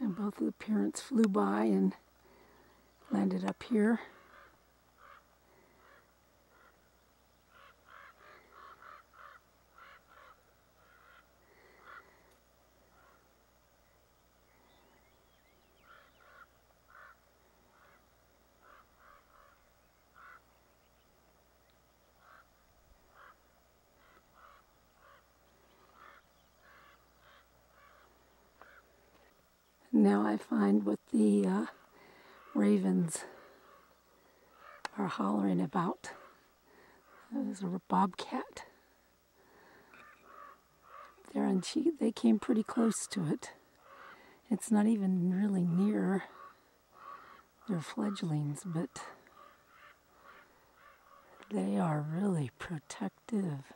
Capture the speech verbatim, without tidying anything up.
and both of the parents flew by and landed up here. Now I find what the uh, ravens are hollering about. That was a bobcat there, and she, they came pretty close to it. It's not even really near their fledglings, but they are really protective.